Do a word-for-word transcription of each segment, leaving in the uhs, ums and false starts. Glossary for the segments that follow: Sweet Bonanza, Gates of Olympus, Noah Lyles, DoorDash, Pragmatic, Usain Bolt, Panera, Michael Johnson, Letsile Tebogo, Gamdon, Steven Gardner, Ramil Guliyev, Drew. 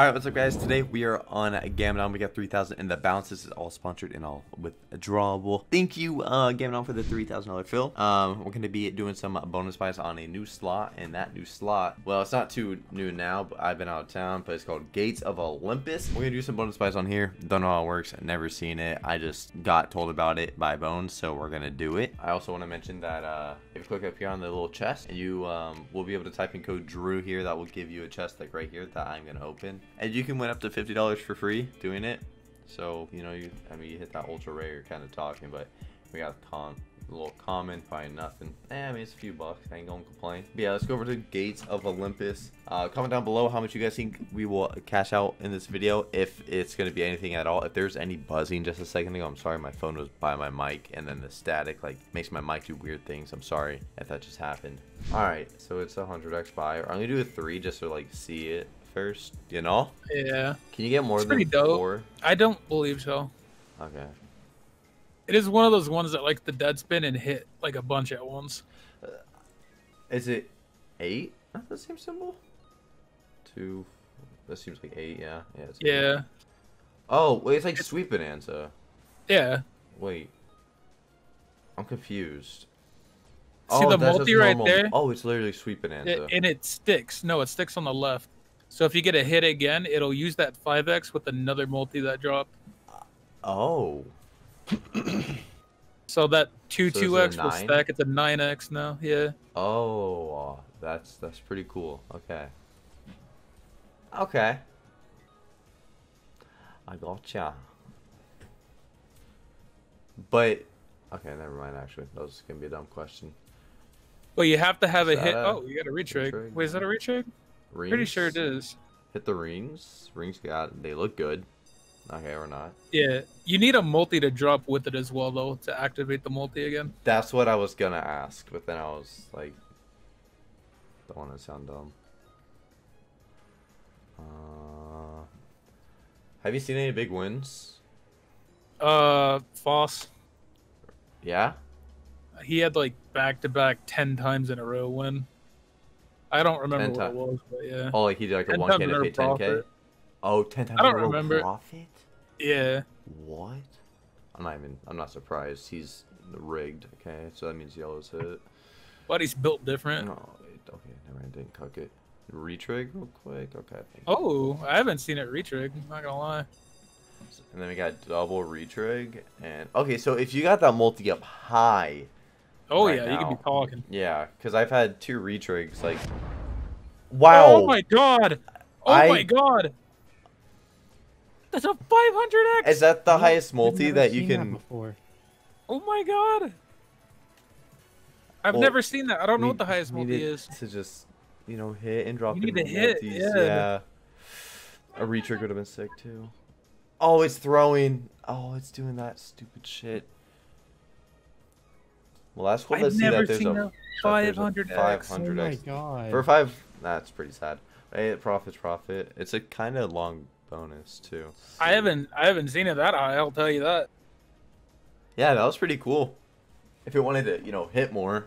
All right, what's up guys? Today we are on Gamdon. We got three thousand in the balance. This is all sponsored and all withdrawable. Thank you uh, Gamdon for the three thousand dollar fill. Um, we're going to be doing some bonus buys on a new slot, and that new slot, well, it's not too new now, but I've been out of town, but it's called Gates of Olympus. We're going to do some bonus buys on here. Don't know how it works. I've never seen it. I just got told about it by Bones, so we're going to do it. I also want to mention that uh, if you click up here on the little chest, you um, will be able to type in code Drew here. That will give you a chest like right here that I'm going to open. And you can win up to fifty dollars for free doing it. So, you know, you I mean, you hit that ultra rare, you're kind of talking, but we got a, con, a little common, probably nothing. Eh, I mean, it's a few bucks. I ain't gonna complain. But yeah, let's go over to Gates of Olympus. Uh, comment down below how much you guys think we will cash out in this video, if it's going to be anything at all. If there's any buzzing just a second ago, I'm sorry. My phone was by my mic, and then the static like makes my mic do weird things. I'm sorry if that just happened. All right, so it's a one hundred X buy. I'm gonna do a three just to like see it first, you know? Yeah. Can you get more it's than dope. four? I don't believe so. Okay. It is one of those ones that like the dead spin and hit like a bunch at once. Uh, is it eight? That's the same symbol. Two. That seems like eight. Yeah. Yeah. It's yeah. Eight. Oh wait, it's like it's... Sweet Bonanza. Yeah. Wait. I'm confused. See oh, the multi right there. Oh, it's literally Sweet Bonanza. It, and it sticks. No, it sticks on the left. So if you get a hit again, it'll use that five X with another multi that drop. Oh. So that two two X will stack. It's a nine X now. Yeah. Oh, that's that's pretty cool. Okay. Okay. I gotcha. But okay, never mind. Actually, that was gonna be a dumb question. Well, you have to have is a hit. A oh, you got a retrig. retrig. Wait, is that a retrig? Rings. Pretty sure it is. Hit the rings. Rings got. They look good. Okay, or not. Yeah, you need a multi to drop with it as well, though, to activate the multi again. That's what I was gonna ask, but then I was like, don't want to sound dumb. Uh, have you seen any big wins? Uh, Foss. Yeah. He had like back to back ten times in a row win. I don't remember what it was, but yeah. Oh, like he did like a one K to pay ten K? Oh, ten times I don't remember. Profit? Yeah. What? I'm not even, I'm not surprised. He's rigged, okay? So that means yellow's hit. But he's built different. No, okay, never mind, didn't cook it. Retrig real quick, okay. Oh, I haven't seen it retrig, I'm not gonna lie. And then we got double retrig, and, okay, so if you got that multi up high, Oh right yeah, now. you could be talking. Yeah, because I've had two retrigs. Like, wow! Oh my god! Oh I... my god! That's a five hundred X. Is that the I've highest multi that you can? That before. Oh my god! I've well, never seen that. I don't we, know what the highest multi is. To just, you know, hit and drop. You need to hit. Yeah. yeah. A retrig would have been sick too. Oh, it's throwing. Oh, it's doing that stupid shit. Well, that's cool to see that there's a five hundred X. Oh my god. For five, that's pretty sad. Hey, profit's profit. It's a kind of long bonus too. I haven't, I haven't seen it that high. I'll tell you that. Yeah, that was pretty cool. If it wanted to, you know, hit more,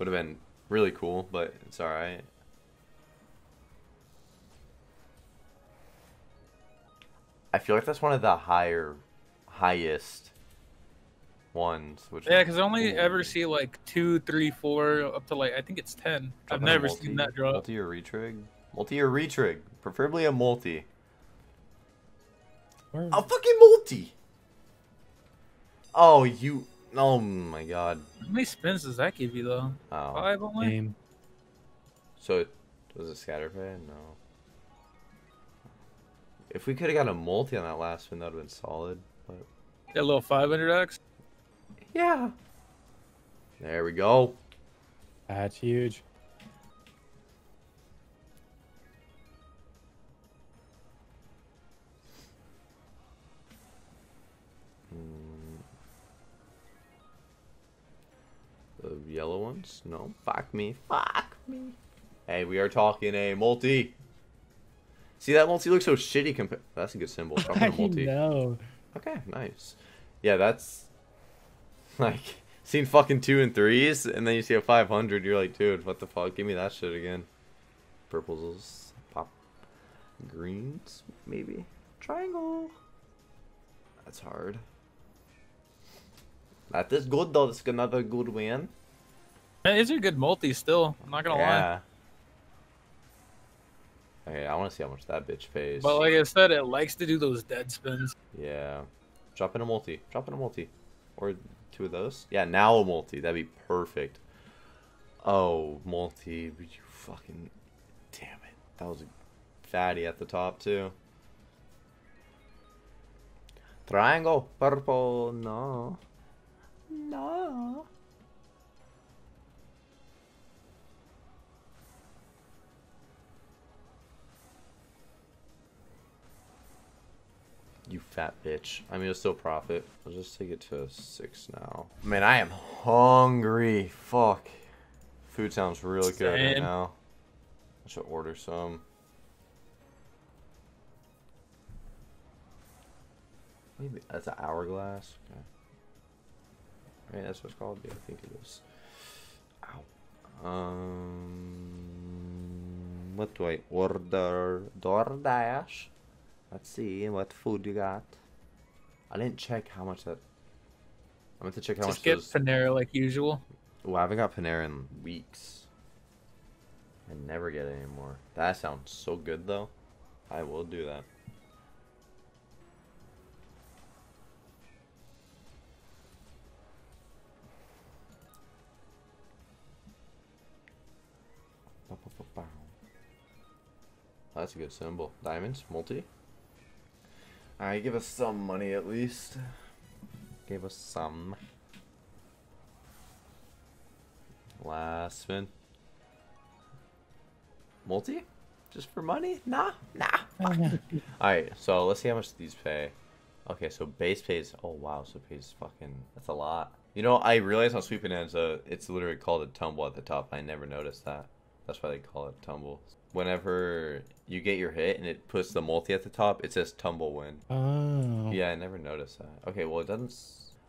would have been really cool. But it's all right. I feel like that's one of the higher, highest. ones which yeah because I only cool. ever see like two, three, four up to like I think it's ten. Drop I've never multi, seen that drop. Multi or retrig, multi or retrig, preferably a multi. Where? A fucking multi. Oh you oh my god, how many spins does that give you though? Oh. Five only. Damn. So it was a scatter pad. No, if we could have got a multi on that last spin that would have been solid, but yeah, a little five hundred X. Yeah. There we go. That's huge. Mm. The yellow ones? No. Fuck me. Fuck me. Hey, we are talking a multi. See, that multi looks so shitty compared. That's a good symbol. Talking a multi. No. Okay, nice. Yeah, that's. Like, seen fucking two and threes, and then you see a five hundred, you're like, dude, what the fuck? Give me that shit again. Purples, pop. Greens, maybe. Triangle. That's hard. That is good though. That's another good win. That is a good multi still. I'm not gonna yeah. lie. Okay, I want to see how much that bitch pays. But like I said, it likes to do those dead spins. Yeah. Drop in a multi. Drop in a multi. Or two of those. Yeah, now a multi. That'd be perfect. Oh, multi. You fucking... Damn it. That was a fatty at the top, too. Triangle. Purple. No. No. You fat bitch. I mean, it'll still profit. I'll just take it to six now. Man, I am hungry. Fuck. Food sounds really good right now. I should order some. Maybe that's an hourglass. Okay. I mean, that's what it's called. Yeah, I think it is. Ow. Um. What do I order? DoorDash. Let's see what food you got. I didn't check how much that. I meant to check how Just much. Just get those... Panera like usual. Oh, I haven't got Panera in weeks. I never get it anymore. That sounds so good though. I will do that. Oh, that's a good symbol. Diamonds, multi. Alright, give us some money at least. Give us some. Last spin. Multi? Just for money? Nah, nah. Alright, so let's see how much these pay. Okay, so base pays. Oh wow, so pays fucking. That's a lot. You know, I realize on Sweet Bonanza, it's literally called a tumble at the top. I never noticed that. That's why they call it tumble. Whenever you get your hit and it puts the multi at the top, it says tumble win. Oh. Yeah, I never noticed that. Okay, well it doesn't.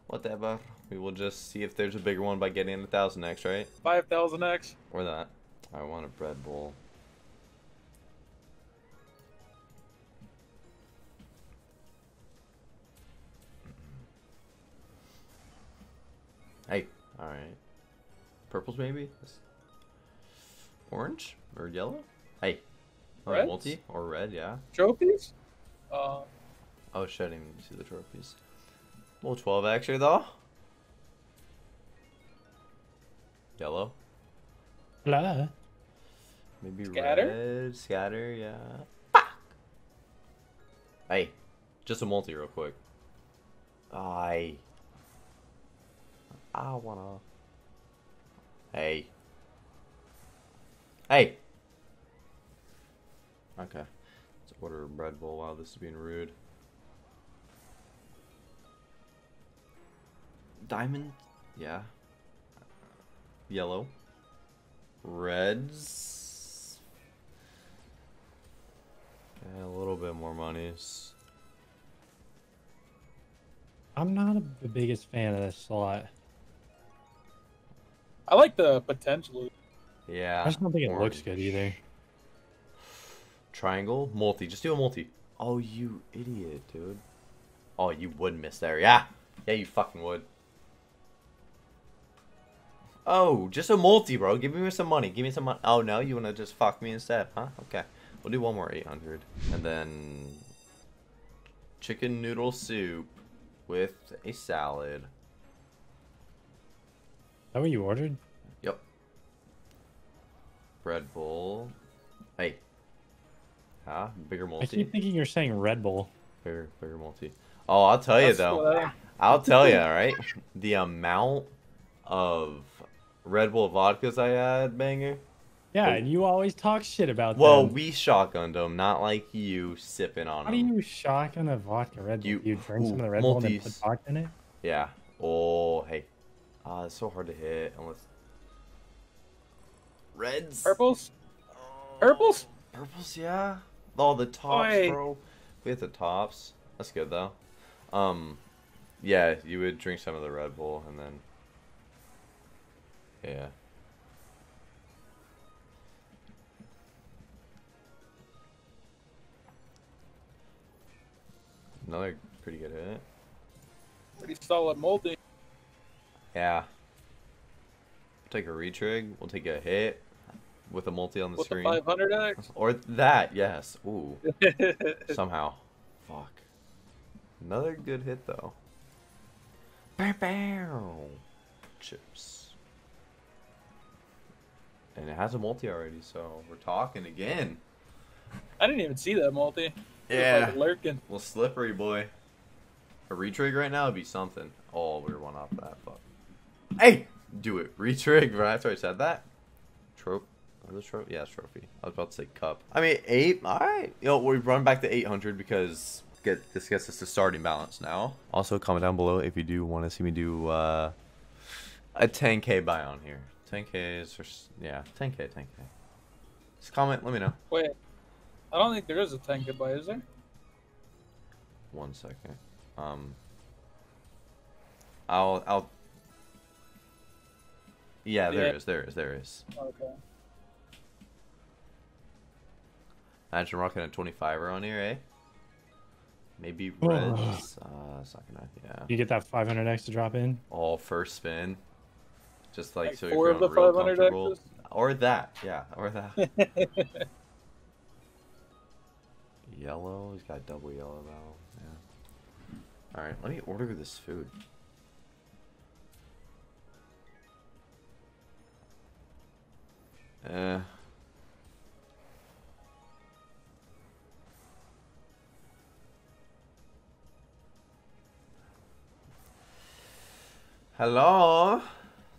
Whatever. We will just see if there's a bigger one by getting a thousand X, right? Five thousand X. Or that. I want a bread bowl. Hey. All right. Purples maybe. Orange or yellow? Hey. Red? Multi or red, yeah. Trophies? Uh, oh shit, I didn't even see the trophies. Well, twelve actually though. Yellow. Blah. Maybe scatter? Red. Scatter, yeah. Bah! Hey. Just a multi real quick. I I wanna Hey. Hey! Okay. Let's order a bread bowl. Wow, this is being rude. Diamond? Yeah. Yellow. Reds. Okay, a little bit more monies. I'm not a, the biggest fan of this slot. I like the potential. Yeah. I just don't think it looks good either. Triangle? Multi. Just do a multi. Oh, you idiot, dude. Oh, you would miss there. Yeah. Yeah, you fucking would. Oh, just a multi, bro. Give me some money. Give me some money. Oh, no? You want to just fuck me instead, huh? Okay. We'll do one more eight hundred. And then... chicken noodle soup with a salad. Is that what you ordered? Yep. Red Bull. Hey. Huh? Bigger multi? I keep thinking you're saying Red Bull. Bigger, bigger multi. Oh, I'll tell That's you though. I... I'll tell you, alright? The amount of Red Bull vodkas I had, banger. Yeah, oh. And you always talk shit about that. Well, them. we shotgunned them, not like you sipping on How them. How do you shotgun a vodka Red Bull? You, you drink ooh, some of the Red multis. Bull and then put vodka in it? Yeah. Oh, hey. Ah, uh, it's so hard to hit unless... Reds? Purples? Oh. Purples? Purples, yeah. All oh, the tops, Oi. bro. We hit the tops. That's good, though. Um, yeah, you would drink some of the Red Bull, and then... Yeah. another pretty good hit. Pretty solid multi. Yeah. Take a retrig. We'll take a hit with a multi on the with screen. The five hundred X? Or that, yes. Ooh. Somehow. Fuck. Another good hit, though. Bow, bow. Chips. And it has a multi already, so we're talking again. I didn't even see that multi. Yeah. Like lurking. Well, slippery boy. A retrig right now would be something. Oh, we were one off that. Fuck. Hey! Do it. Retrig right after I said that. Trope. Another trope? Yeah, it's trophy. I was about to say cup. I mean, eight? Alright. Yo, we run back to eight hundred because get this gets us to starting balance now. Also, comment down below if you do want to see me do uh, a ten K buy on here. ten K is for... Yeah, ten K, ten K. Just comment. Let me know. Wait. I don't think there is a ten K buy, is there? One second. Um... I'll... I'll... Yeah, there yeah. is, there is, there is. Okay. Imagine rocking a twenty-fiver on here, eh? Maybe Reg. Uh, it's not gonna, yeah. You get that five hundred X to drop in? Oh, first spin. Just like, like so you're feeling real comfortable. Or that, yeah, or that. Yellow, he's got double yellow though, yeah. Alright, let me order this food. Uh, hello?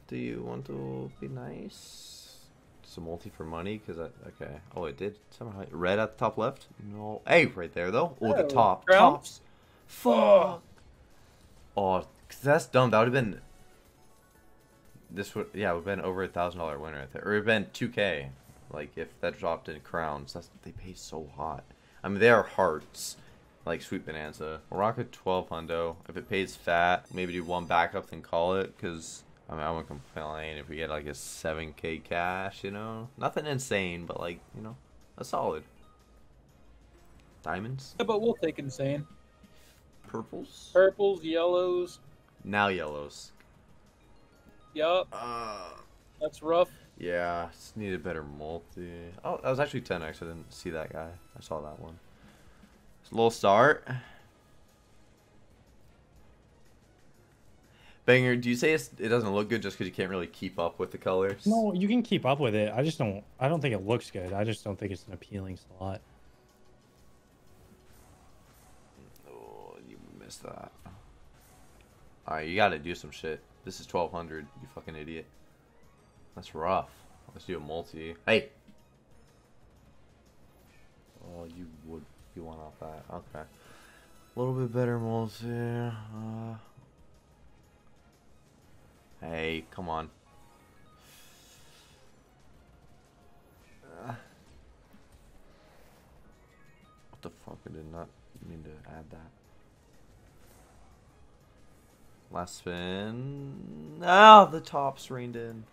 Do you want to be nice? It's a multi for money, because I... Okay. Oh, it did. Somehow. Red at the top left? No. Hey, right there, though. Oh, the top. Tops. Fuck. Oh, that's dumb. That would have been... This would, yeah, we've been over a thousand dollar winner right there, or we've been two K. Like if that dropped in crowns, that's they pay so hot. I mean, they are hearts, like Sweet Bonanza. We'll rock a twelve hundo. If it pays fat, maybe do one backup and call it, cause I mean I wouldn't complain if we get like a seven K cash, you know, nothing insane, but like you know, a solid. Diamonds. Yeah, but we'll take insane. Purples. Purples, yellows. Now yellows. Yup. Uh, That's rough. Yeah, just need a better multi. Oh, that was actually ten X. I didn't see that guy. I saw that one. It's a little start. Banger, do you say it's, it doesn't look good just because you can't really keep up with the colors? No, you can keep up with it. I just don't. I don't think it looks good. I just don't think it's an appealing slot. Oh, you missed that. All right, you got to do some shit. This is twelve hundred, you fucking idiot. That's rough. Let's do a multi. Hey! Oh, you would. You want off that. Okay. A little bit better multi. Uh... Hey, come on. Uh... What the fuck? I did not mean to add that. Last spin. Ah, oh, the tops reined in.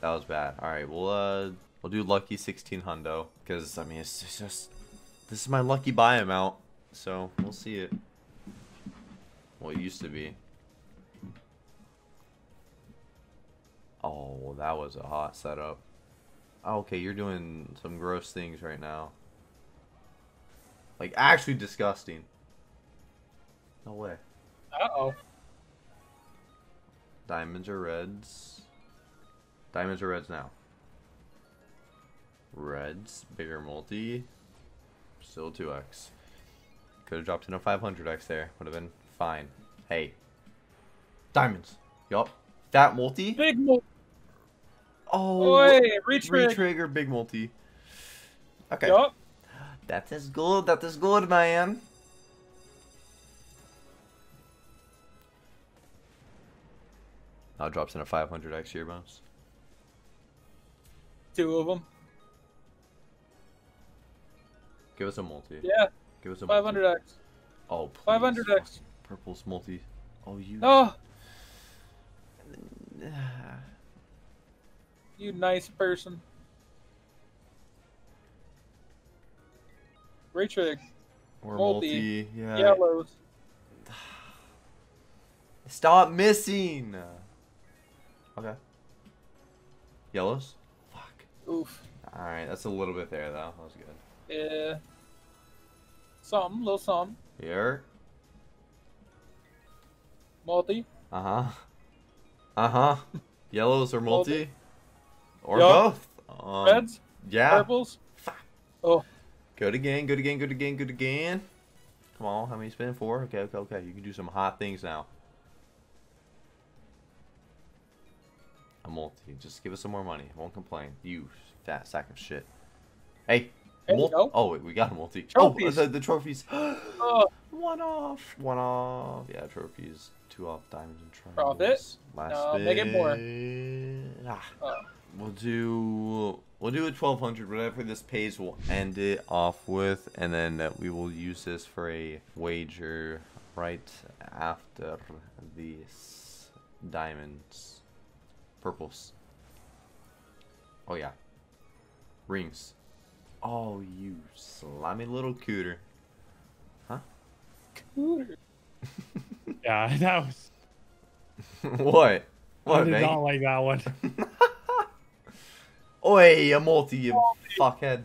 That was bad. All right, we'll uh, we'll do lucky sixteen hundo because I mean it's, it's just this is my lucky buy amount, so we'll see it. Well, it used to be. Oh, that was a hot setup. Oh, okay, you're doing some gross things right now. Like actually disgusting. No way. Uh oh. Diamonds or reds? Diamonds or reds now? Reds, bigger multi, still two X. Could have dropped in a five hundred X there, would have been fine. Hey, diamonds. Yup. That multi? Big multi. Oh, Oy, retrig. Retrig or big multi. Okay. Yup. That is good. That is good, man. Now drops in a five hundred X year bounce. Two of them. Give us a multi. Yeah. Give us a multi. five hundred X. Oh, please. five hundred X. Purple's multi. Oh, you. Oh. You nice person. Retrig. Or multi. multi. Yeah. Yellows. Stop missing. Okay. Yellows? Fuck. Oof. Alright, that's a little bit there though. That was good. Yeah. Some, little some. Here. Multi. Uh-huh. Uh-huh. Yellows or multi? multi. Or yep. both? Um, Reds? Yeah. Purples? Fuck. Oh. Good again, good again, good again, good again. Come on, how many spin? Four? Okay, okay, okay. You can do some hot things now. A multi. Just give us some more money. I won't complain. You fat sack of shit. Hey. Go. Oh, wait, we got a multi. Trophies. Oh, the, the trophies. uh, one off. One off. Yeah, trophies. Two off. Diamonds and triangles. Profit. Last uh, spin. Make it more. Ah. Uh. We'll do we'll do a twelve hundred. Whatever this pays, we'll end it off with, and then we will use this for a wager right after these diamonds, purples. Oh yeah, rings. Oh, you slimy little cooter, huh? Cooter. Yeah, that was. What? What? I did not like that one. Oi, a multi, you multi. Fuckhead.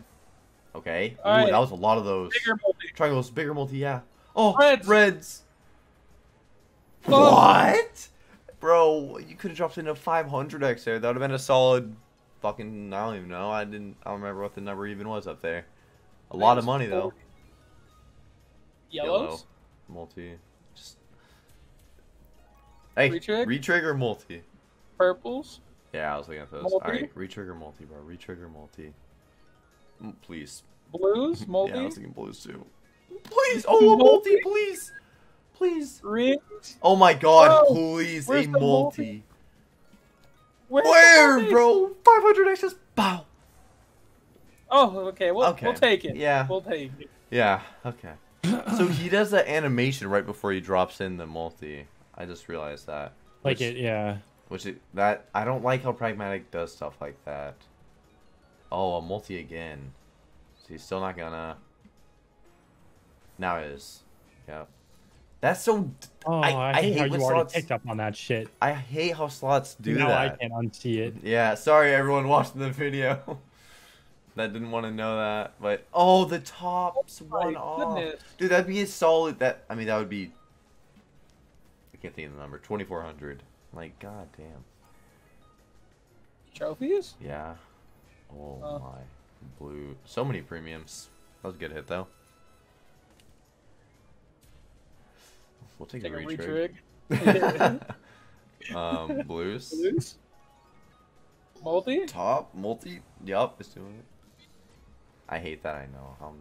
Okay. Ooh, right. That was a lot of those. Bigger multi. Triangles, bigger multi, yeah. Oh, Reds. Reds. Oh. What? Bro, you could have dropped into five hundred X there. That would have been a solid fucking, I don't even know. I didn't, I don't remember what the number even was up there. A lot of money, though. Yellows? Yellow. Multi. Just... Hey, re-trigger, re-trigger multi. Purples? Yeah, I was looking at those. Multi? All right, re-trigger multi, bro. Re-trigger multi. Please. Blues? Multi? Yeah, I was thinking blues, too. Please! Oh, a multi, please! Please! Rings? Oh, my God, bro, please, a multi. multi. Where's Where, multi? bro? five hundred X is... Bow! Oh, okay. We'll, okay. We'll take it. Yeah. We'll take it. Yeah, okay. So he does that animation right before he drops in the multi. I just realized that. Like Which... it, yeah. Which it, that I don't like how Pragmatic does stuff like that. Oh, a multi again. So he's still not gonna. Now it is. Yeah. That's so. Oh, I, I, I hate how you slots... already picked up on that shit. I hate how slots do now that. Now I can't unsee it. Yeah. Sorry, everyone watching the video that didn't want to know that. But oh, the tops oh, one off. Goodness. Dude, that'd be a solid. That I mean, that would be. I can't think of the number. twenty-four hundred. Like, god damn. Trophies? Yeah. Oh uh. my. Blue. So many premiums. That was a good hit, though. We'll take, take a retrig. um, blues. Blues? Multi? Top? Multi? Yup, it's doing it. I hate that, I know. I'm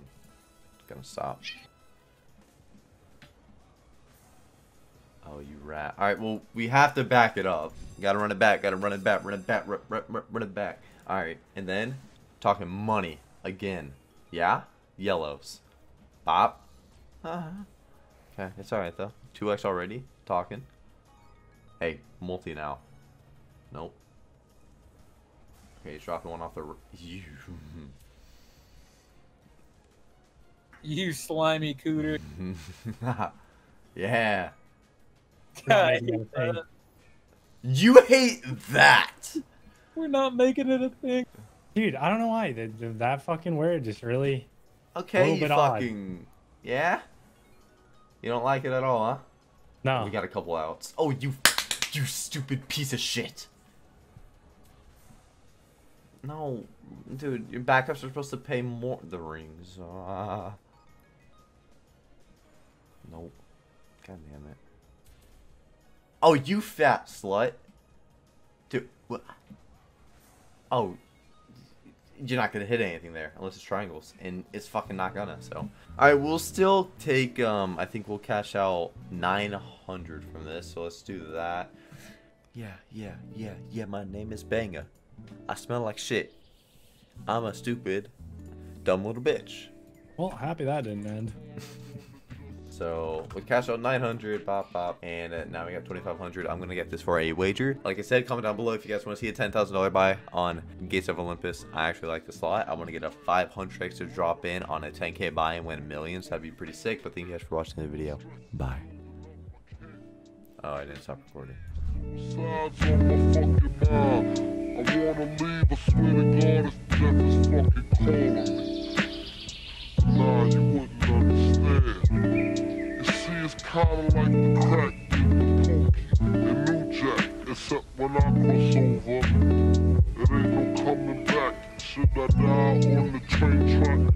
gonna stop. Oh, you rat. All right, well, we have to back it up. Got to run it back. Got to run it back. Run it back. Run, run, run, run it back. All right, and then talking money again. Yeah? Yellows. Bop. Uh-huh. Okay, it's all right, though. two X already. Talking. Hey, multi now. Nope. Okay, he's dropping one off the... You, you slimy cooter. Yeah. God, you hate that. We're not making it a thing, dude. I don't know why that, that fucking word just really. Okay, you fucking odd. Yeah. You don't like it at all, huh? No. We got a couple outs. Oh, you, you stupid piece of shit. No, dude, your backups are supposed to pay more. The rings. Uh... Nope. God damn it. Oh, you fat slut. Dude, what? Oh, you're not going to hit anything there unless it's triangles, and it's fucking not gonna, so. Alright, we'll still take, um, I think we'll cash out nine hundred from this, so let's do that. Yeah, yeah, yeah, yeah, my name is Banger. I smell like shit. I'm a stupid, dumb little bitch. Well, happy that didn't end. So we cash out nine hundred, pop, pop, and uh, now we got twenty-five hundred. I'm gonna get this for a wager. Like I said, comment down below if you guys want to see a ten thousand dollar buy on Gates of Olympus. I actually like the slot. I want to get a five hundred X to drop in on a ten K buy and win millions. That'd be pretty sick. But thank you guys for watching the video. Bye. Oh, I didn't stop recording. Nah, you wouldn't understand. You see, it's kinda like the crack in the pokey and new jack, except when I cross over, it ain't no coming back. Should I die on the